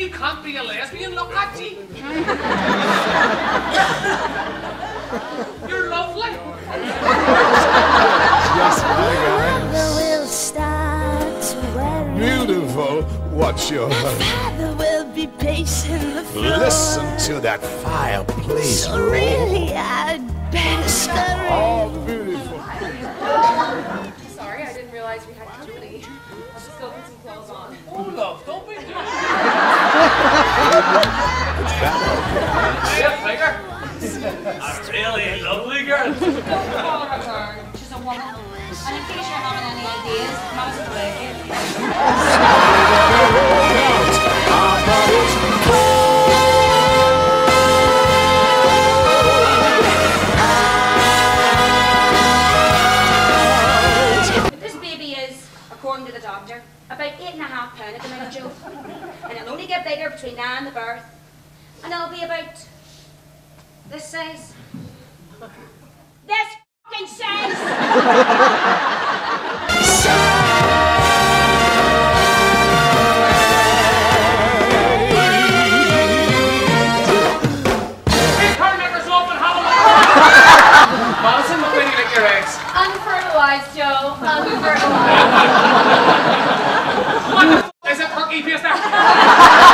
you can't be a lesbian, Lokachi. You're lovely. Just will start to worry. Beautiful. What's your hurry? Father will be patient. Listen to that fireplace. So really, I'd better start. Oh, beautiful. Sorry, I didn't realize we had company. I'll just go put some clothes on. Oh, love, don't be. It's that a really lovely girl. She's a woman. I didn't finish her having any ideas. Mama's a blake. But this baby is, according to the doctor, about 8.5 pounds at the minute, Joe. And it'll only get bigger between now and the birth. And it'll be about this size. This fucking size! Her knickers open, have a look! Madison, look when you lick your eggs. Unfertilized, Joe. Unfertilized. What the f*** is that turkey face there?